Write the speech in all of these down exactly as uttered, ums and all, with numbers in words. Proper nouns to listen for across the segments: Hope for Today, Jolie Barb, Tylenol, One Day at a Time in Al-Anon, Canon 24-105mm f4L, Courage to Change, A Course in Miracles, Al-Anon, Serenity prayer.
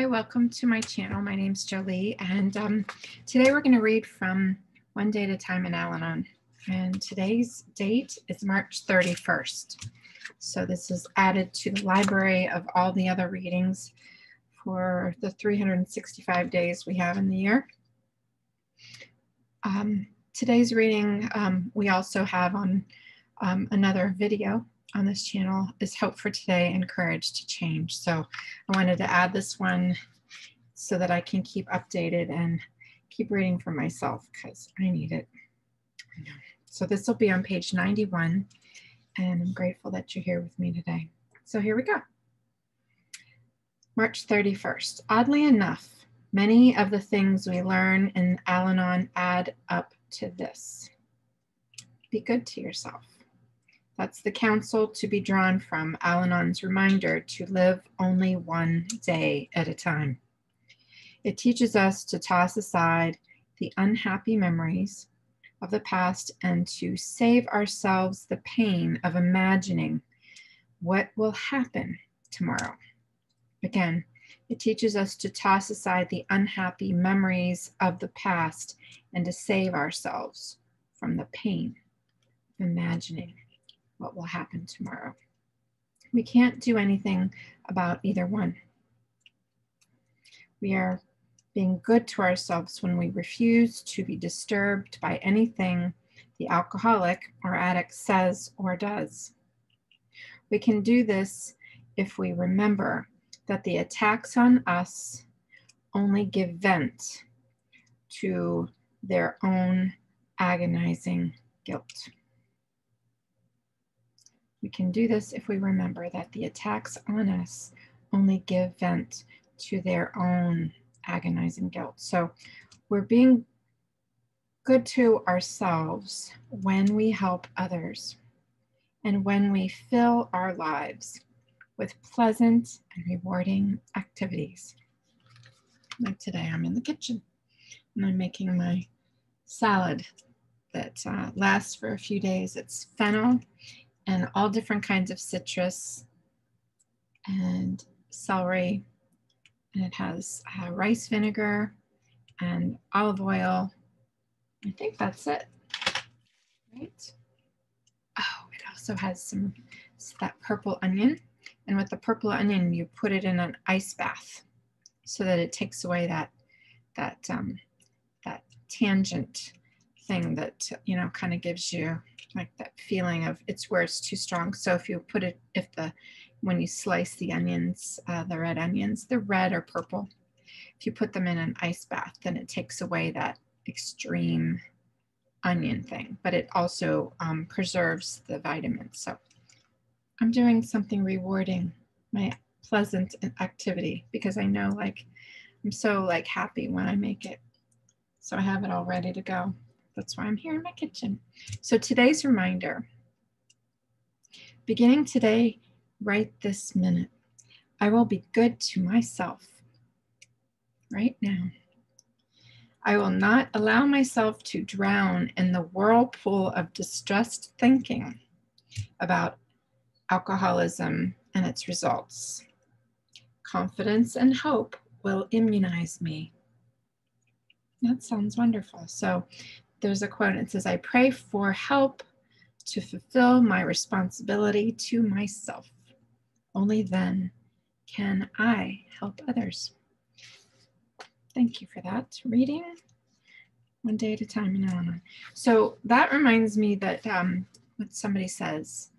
Hi, welcome to my channel. My name's Jolie, and um, today we're going to read from One Day at a Time in Al-Anon. And today's date is March thirty-first. So this is added to the library of all the other readings for the three hundred sixty-five days we have in the year. Um, today's reading um, we also have on um, another video on this channel is Hope for Today and Courage to Change. So I wanted to add this one so that I can keep updated and keep reading for myself because I need it. So this will be on page ninety-one, and I'm grateful that you're here with me today. So here we go. March thirty-first. Oddly enough, many of the things we learn in Al-Anon add up to this. Be good to yourself. That's the counsel to be drawn from Al-Anon's reminder to live only one day at a time. It teaches us to toss aside the unhappy memories of the past and to save ourselves the pain of imagining what will happen tomorrow. Again, it teaches us to toss aside the unhappy memories of the past and to save ourselves from the pain of imagining what will happen tomorrow. We can't do anything about either one. We are being good to ourselves when we refuse to be disturbed by anything the alcoholic or addict says or does. We can do this if we remember that the attacks on us only give vent to their own agonizing guilt. We can do this if we remember that the attacks on us only give vent to their own agonizing guilt. So we're being good to ourselves when we help others and when we fill our lives with pleasant and rewarding activities. Like today, I'm in the kitchen and I'm making my salad that uh, lasts for a few days. It's fennel and all different kinds of citrus and celery. And it has uh, rice vinegar and olive oil. I think that's it, right? Oh, it also has some, that purple onion. And with the purple onion, you put it in an ice bath so that it takes away that, that, um, that tangent thing that, you know, kind of gives you like that feeling of it's where it's too strong. So if you put it, if the, when you slice the onions, uh, the red onions, the red or purple, if you put them in an ice bath, then it takes away that extreme onion thing, but it also um, preserves the vitamins. So I'm doing something rewarding, my pleasant activity, because I know like, I'm so like happy when I make it. So I have it all ready to go. That's why I'm here in my kitchen. So today's reminder, beginning today, right this minute, I will be good to myself right now. I will not allow myself to drown in the whirlpool of distressed thinking about alcoholism and its results. Confidence and hope will immunize me. That sounds wonderful. So there's a quote, it says, I pray for help to fulfill my responsibility to myself. Only then can I help others. Thank you for that reading. One day at a time in Al-Anon. So that reminds me that um, what somebody says,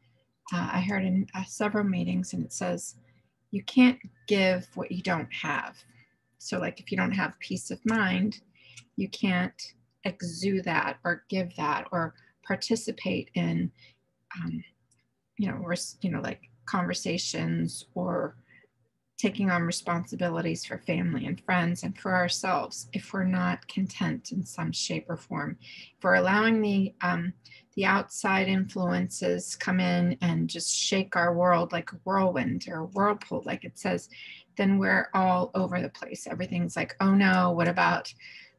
uh, I heard in uh, several meetings, and it says, you can't give what you don't have. So like if you don't have peace of mind, you can't exude that or give that or participate in, um, you know, or, you know, like conversations or taking on responsibilities for family and friends and for ourselves if we're not content in some shape or form. If we're allowing the, um, the outside influences come in and just shake our world like a whirlwind or a whirlpool, like it says, then we're all over the place. Everything's like, oh no, what about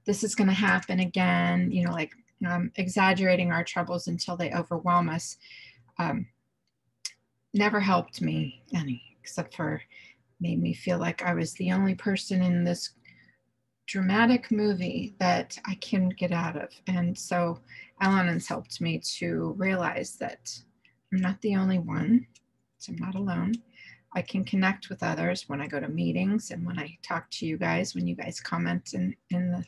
this is going to happen again, you know, like um, exaggerating our troubles until they overwhelm us. Um, never helped me any, except for made me feel like I was the only person in this dramatic movie that I couldn't get out of. And so Al-Anon's helped me to realize that I'm not the only one, so I'm not alone. I can connect with others when I go to meetings and when I talk to you guys, when you guys comment in, in the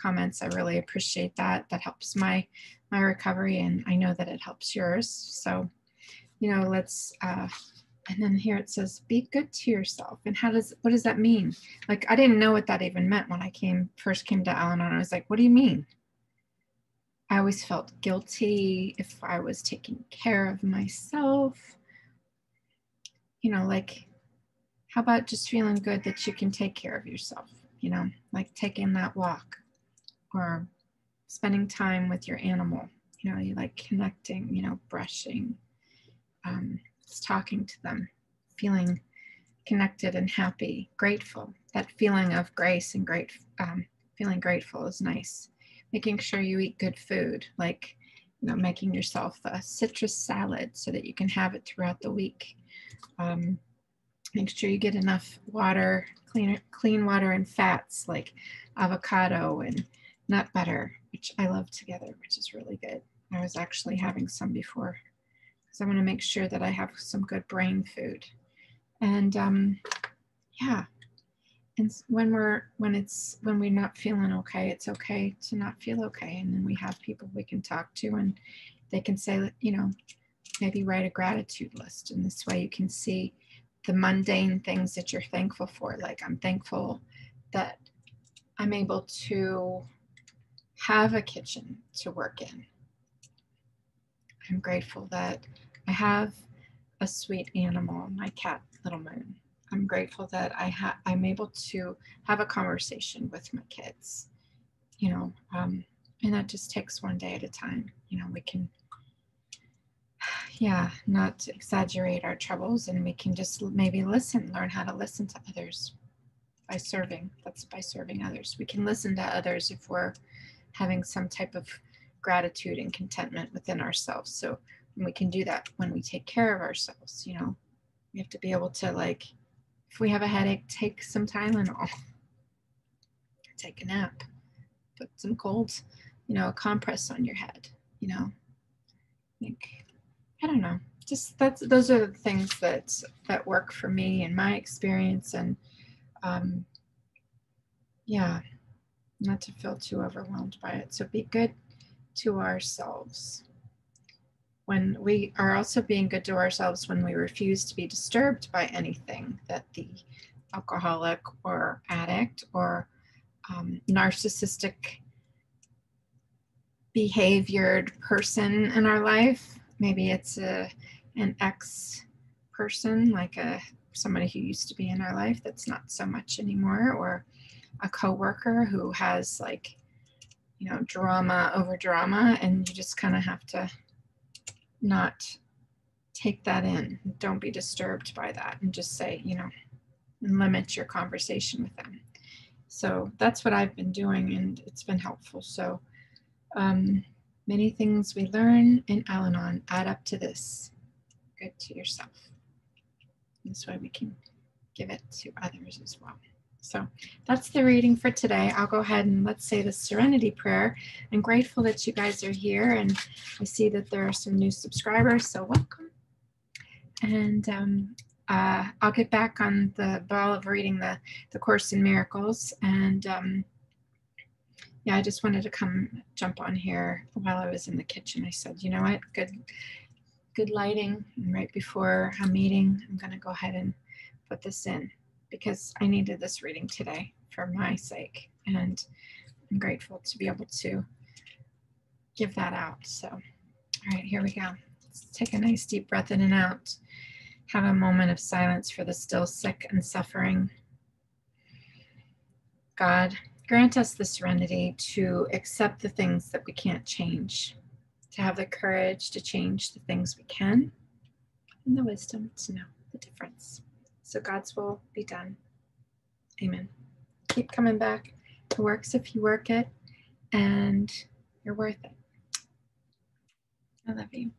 comments. I really appreciate that. That helps my, my recovery, and I know that it helps yours. So, you know, let's, uh, and then here it says, be good to yourself. And how does, what does that mean? Like, I didn't know what that even meant when I came, first came to Al-Anon. I was like, what do you mean? I always felt guilty if I was taking care of myself. You know, like, how about just feeling good that you can take care of yourself, you know, like taking that walk or spending time with your animal, you know, you like connecting, you know, brushing, um, just talking to them, feeling connected and happy, grateful. That feeling of grace and great, um, feeling grateful is nice. Making sure you eat good food, like, you know, making yourself a citrus salad so that you can have it throughout the week. Um, make sure you get enough water, clean, clean water and fats like avocado and nut butter, which I love together, which is really good. I was actually having some before, because I want to make sure that I have some good brain food. And um, yeah, and when we're when it's when we're not feeling okay, it's okay to not feel okay, and then we have people we can talk to, and they can say, you know, maybe write a gratitude list. And this way you can see the mundane things that you're thankful for. Like, I'm thankful that I'm able to have a kitchen to work in. I'm grateful that I have a sweet animal, my cat, Little Moon. I'm grateful that I ha I'm able to have a conversation with my kids, you know, um, and that just takes one day at a time. You know, we can, yeah, not to exaggerate our troubles, and we can just maybe listen, learn how to listen to others by serving. That's by serving others. We can listen to others if we're having some type of gratitude and contentment within ourselves. So we can do that when we take care of ourselves, you know. We have to be able to, like, if we have a headache, take some Tylenol, take a nap, put some cold, you know, a compress on your head, you know, like, I don't know, just that's, those are the things that, that work for me in my experience. And um, yeah, not to feel too overwhelmed by it. So be good to ourselves. When we are also being good to ourselves, when we refuse to be disturbed by anything that the alcoholic or addict or um, narcissistic behaviored person in our life, maybe it's a, an ex person, like a, somebody who used to be in our life that's not so much anymore, or a coworker who has, like, you know, drama over drama, and you just kind of have to not take that in. Don't be disturbed by that, and just say, you know, and limit your conversation with them. So that's what I've been doing, and it's been helpful. So, um, many things we learn in Al-Anon add up to this, good to yourself. This way we can give it to others as well. So that's the reading for today. I'll go ahead and let's say the Serenity prayer. I'm grateful that you guys are here, and I see that there are some new subscribers, so welcome. And um, uh, I'll get back on the ball of reading the, the Course in Miracles, and um, yeah, I just wanted to come jump on here while I was in the kitchen. I said, you know what, good, good lighting. And right before a meeting, I'm going to go ahead and put this in, because I needed this reading today for my sake. And I'm grateful to be able to give that out. So, all right, here we go. Let's take a nice deep breath in and out. Have a moment of silence for the still, sick, and suffering. God, grant us the serenity to accept the things that we can't change, to have the courage to change the things we can, and the wisdom to know the difference. So God's will be done. Amen. Keep coming back. It works if you work it, and you're worth it. I love you.